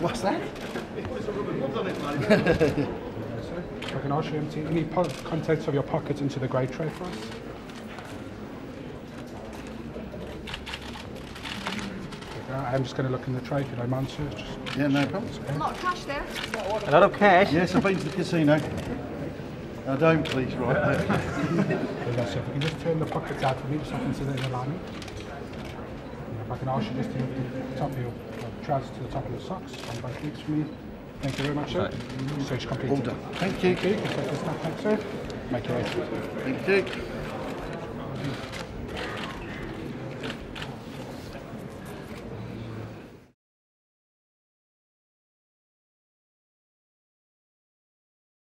What's that? I can ask you to empty any contents of your pockets into the grey tray for us. I'm just going to look in the tray if you don't mind, sir. Just yeah, no problem. A lot of cash there. A lot of cash? Yes, I've been to the casino. I don't, please, right? If you can just turn the pockets out for me, just so I can see that in alignment. If I can ask you just to lift the top of your trousers to the top of your socks on both legs for me. Thank you very much, sir. Right. So it's completed. All done. Thank you. Thank you. Take this back, sir. Make your way. Thank you.